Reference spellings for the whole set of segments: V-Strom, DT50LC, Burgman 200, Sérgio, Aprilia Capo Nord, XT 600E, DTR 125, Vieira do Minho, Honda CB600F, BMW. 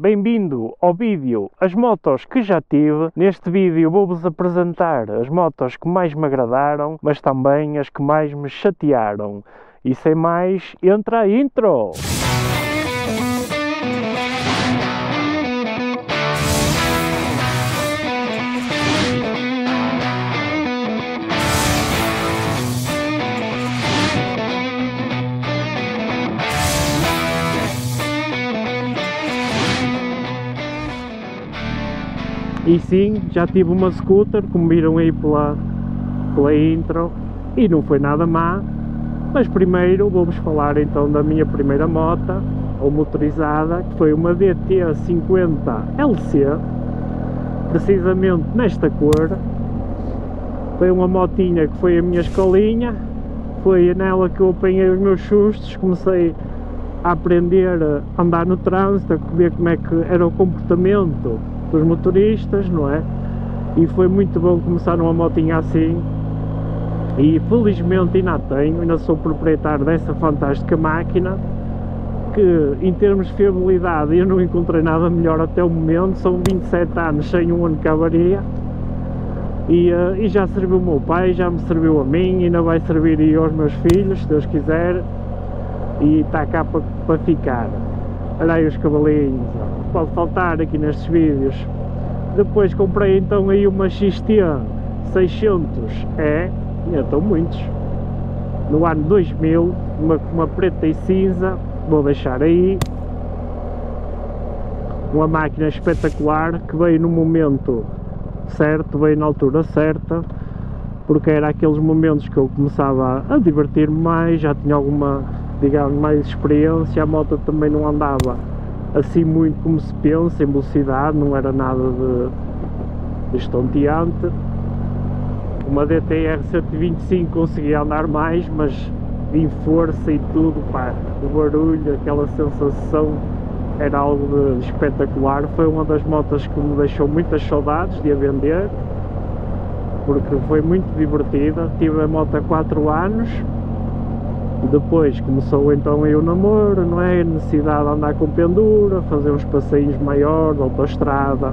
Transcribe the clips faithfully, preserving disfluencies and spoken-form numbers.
Bem-vindo ao vídeo As Motos que Já Tive. Neste vídeo vou-vos apresentar as motos que mais me agradaram, mas também as que mais me chatearam. E sem mais, entra a intro! E sim, já tive uma scooter, como viram aí pela, pela intro, e não foi nada má. Mas primeiro vou-vos falar então da minha primeira moto, ou motorizada, que foi uma D T cinquenta L C, precisamente nesta cor. Foi uma motinha que foi a minha escolinha, foi nela que eu apanhei os meus sustos, comecei a aprender a andar no trânsito, a ver como é que era o comportamento dos motoristas, não é? E foi muito bom começar numa motinha assim, e felizmente ainda a tenho, ainda sou proprietário dessa fantástica máquina, que em termos de fiabilidade eu não encontrei nada melhor até o momento. São vinte e sete anos sem um ano de avaria, e, e já serviu o meu pai, já me serviu a mim, ainda vai servir aí aos meus filhos, se Deus quiser, e está cá para, para ficar. Olha aí os cavalinhos, pode faltar aqui nestes vídeos. Depois comprei então aí uma X T seiscentos E, já estão muitos, no ano dois mil, uma, uma preta e cinza, vou deixar aí. Uma máquina espetacular, que veio no momento certo, veio na altura certa, porque era aqueles momentos que eu começava a divertir-me mais, já tinha alguma, digamos, mais experiência. A moto também não andava assim muito como se pensa, em velocidade, não era nada de, de estonteante. Uma D T R cento e vinte e cinco conseguia andar mais, mas em força e tudo, pá, o barulho, aquela sensação era algo de espetacular. Foi uma das motas que me deixou muitas saudades de a vender, porque foi muito divertida. Tive a moto há quatro anos. Depois começou então aí o namoro, não é? A necessidade de andar com pendura, fazer uns passeios maiores de autoestrada,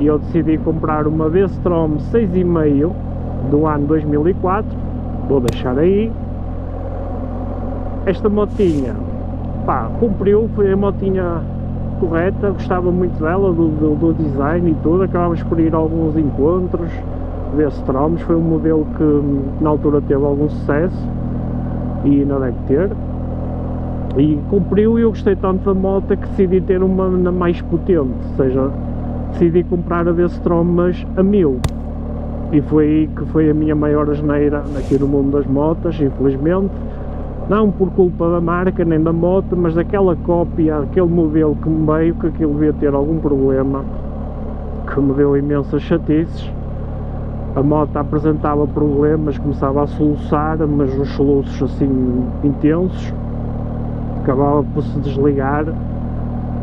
e eu decidi comprar uma V-Strom seis e meio do ano dois mil e quatro, vou deixar aí. Esta motinha, pá, cumpriu, foi a motinha correta, gostava muito dela, do, do, do design e tudo. Acabámos por ir a alguns encontros, V-Stroms, foi um modelo que na altura teve algum sucesso, e não deve ter, e cumpriu. E eu gostei tanto da moto que decidi ter uma mais potente, ou seja, decidi comprar a V-Strom, mas a mil, e foi aí que foi a minha maior asneira aqui no mundo das motas, infelizmente. Não por culpa da marca nem da moto, mas daquela cópia, aquele modelo que me veio, que aquilo devia ter algum problema, que me deu imensas chatices. A moto apresentava problemas, começava a soluçar, mas uns soluços assim intensos, acabava por se desligar.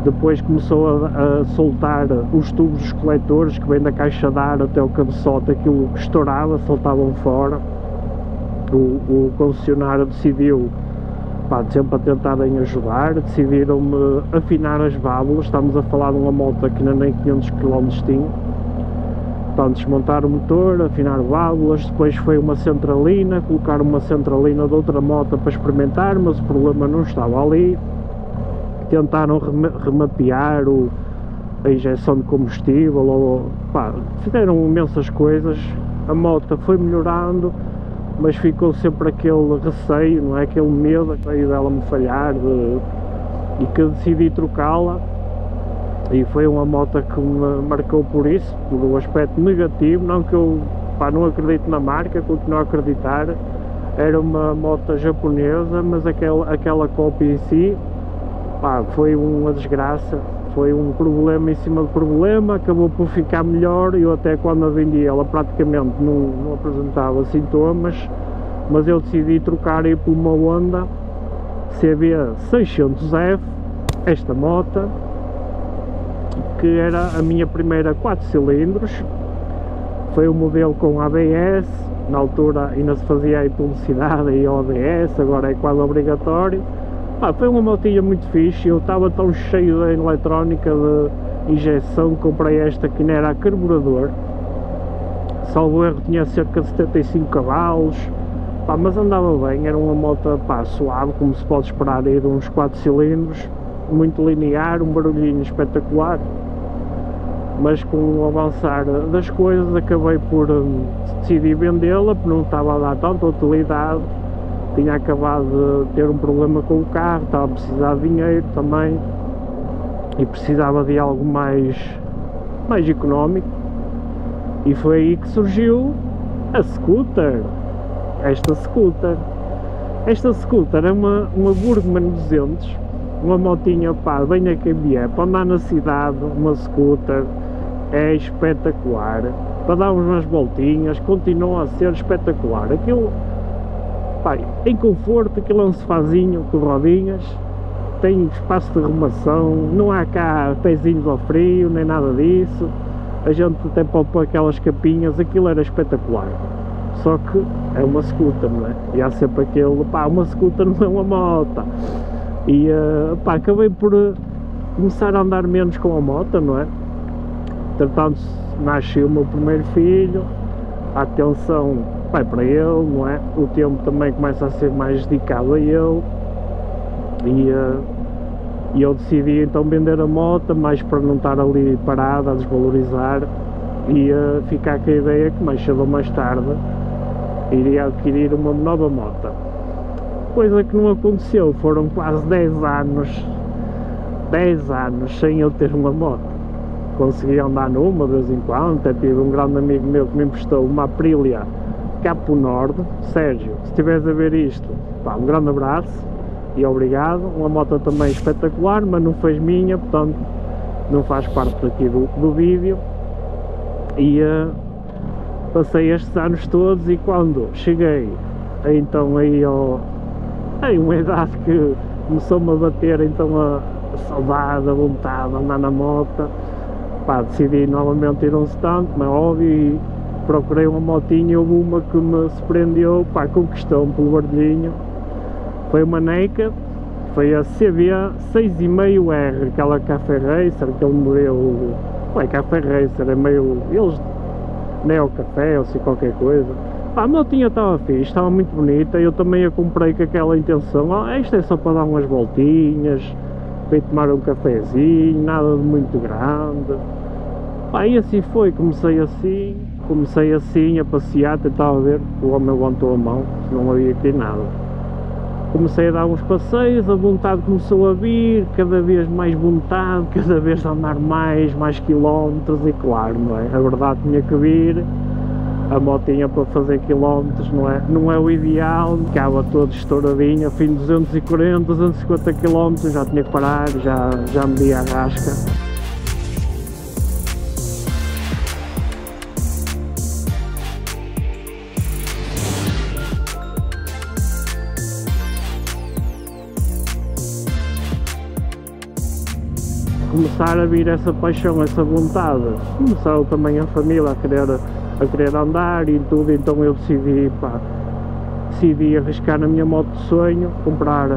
Depois começou a, a soltar os tubos dos coletores, que vem da caixa de ar até o cabeçote, aquilo que estourava, saltavam fora. O, o concessionário decidiu, pá, sempre a tentarem ajudar, decidiram-me afinar as válvulas. Estamos a falar de uma moto que ainda nem quinhentos quilómetros tinha. Portanto, desmontar o motor, afinar válvulas, depois foi uma centralina, colocar uma centralina de outra moto para experimentar, mas o problema não estava ali. Tentaram remapear o, a injeção de combustível, ou, pá, fizeram imensas coisas. A moto foi melhorando, mas ficou sempre aquele receio, não é? Aquele medo que veio dela me falhar, de, e que decidi trocá-la. E foi uma moto que me marcou por isso, pelo aspecto negativo. Não que eu, pá, não acredito na marca, continuo a acreditar. Era uma moto japonesa, mas aquela, aquela cópia em si, pá, foi uma desgraça, foi um problema em cima de problema. Acabou por ficar melhor, eu até quando a vendi ela praticamente não, não apresentava sintomas, mas eu decidi trocar aí por uma Honda C B seiscentos F, esta moto, que era a minha primeira quatro cilindros, foi um modelo com A B S, na altura ainda se fazia aí publicidade e O B S, agora é quase obrigatório. Pá, foi uma motinha muito fixe, eu estava tão cheio de eletrónica, de injeção, comprei esta que não era a carburador, salvo erro tinha cerca de setenta e cinco cavalos, pá, mas andava bem, era uma moto, pá, suave, como se pode esperar, aí de uns quatro cilindros, muito linear, um barulhinho espetacular, mas com o avançar das coisas acabei por hum, decidir vendê-la, porque não estava a dar tanta utilidade, tinha acabado de ter um problema com o carro, estava a precisar de dinheiro também e precisava de algo mais, mais económico, e foi aí que surgiu a scooter, esta scooter, esta scooter é uma, uma Burgman duzentos, uma motinha, pá, bem a quem vier, para andar na cidade, uma scooter é espetacular, para dar umas voltinhas, continua a ser espetacular, aquilo, pá, em conforto, aquilo é um sofazinho com rodinhas, tem espaço de arrumação, não há cá pezinhos ao frio, nem nada disso, a gente até pode pôr aquelas capinhas, aquilo era espetacular, só que é uma scooter, não é? E há sempre aquele, pá, uma scooter não é uma moto. E uh, pá, acabei por uh, começar a andar menos com a moto, não é? Entretanto, nasce o meu primeiro filho, a atenção vai para ele, não é? O tempo também começa a ser mais dedicado a ele, e uh, eu decidi então vender a moto, mais para não estar ali parada, a desvalorizar, e uh, ficar com a ideia que mais cedo ou mais tarde iria adquirir uma nova moto. Coisa que não aconteceu, foram quase dez anos sem eu ter uma moto. Consegui andar numa de vez em quando, até tive um grande amigo meu que me emprestou uma Aprilia Capo Nord. Sérgio, se estiveres a ver isto, pá, um grande abraço e obrigado, uma moto também espetacular, mas não fez minha, portanto não faz parte aqui do, do vídeo, e uh, passei estes anos todos, e quando cheguei então aí ao em uma idade que começou-me a bater então a saudade, a vontade de andar na moto, pá, decidi novamente ir a um stand, mas óbvio, e procurei uma motinha, houve uma que me surpreendeu, pá, conquistou-me pelo barulhinho, foi uma Naked, foi a C B R seis cinquenta R, aquela Café Racer, aquele modelo, não é Café Racer, é meio, eles, Neo Café ou se qualquer coisa. A motinha estava fixe, estava muito bonita, eu também a comprei com aquela intenção, oh, isto é só para dar umas voltinhas, para ir tomar um cafezinho, nada de muito grande. Pá, e assim foi, comecei assim, comecei assim a passear, tentava ver, o homem levantou a mão, não havia aqui nada. Comecei a dar uns passeios, a vontade começou a vir, cada vez mais vontade, cada vez a andar mais, mais quilómetros, e claro, não é? A verdade tinha que vir. A motinha para fazer quilómetros não é, não é o ideal, ficava toda estouradinha, fim de duzentos e quarenta, duzentos e cinquenta quilómetros, já tinha que parar, já, já media a rasca. Começar a vir essa paixão, essa vontade, começou também a família a querer a querer andar e tudo, então eu decidi, pá, decidi arriscar na minha moto de sonho, comprar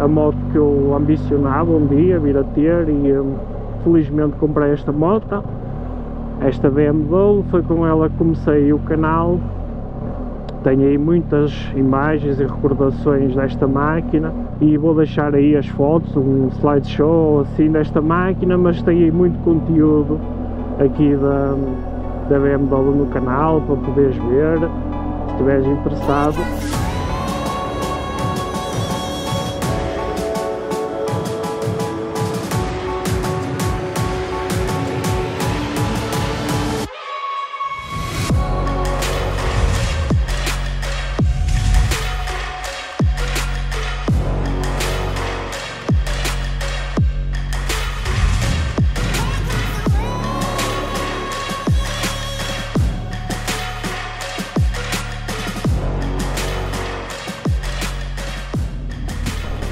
a moto que eu ambicionava um dia vir a ter, e um, felizmente comprei esta moto, esta B M W, foi com ela que comecei o canal, tenho aí muitas imagens e recordações desta máquina, e vou deixar aí as fotos, um slideshow assim desta máquina, mas tenho aí muito conteúdo aqui da... da B M W no canal, para poderes ver, se estiveres interessado.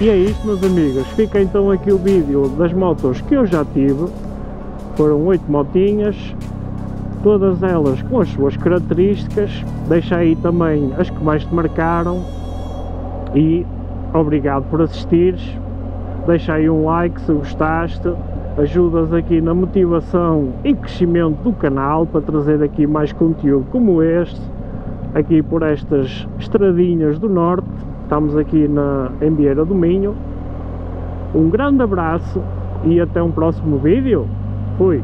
E é isto, meus amigos, fica então aqui o vídeo das motos que eu já tive, foram oito motinhas, todas elas com as suas características, deixa aí também as que mais te marcaram, e obrigado por assistires, deixa aí um like se gostaste, ajudas aqui na motivação e crescimento do canal para trazer aqui mais conteúdo como este, aqui por estas estradinhas do norte. Estamos aqui na, em Vieira do Minho. Um grande abraço e até um próximo vídeo. Fui!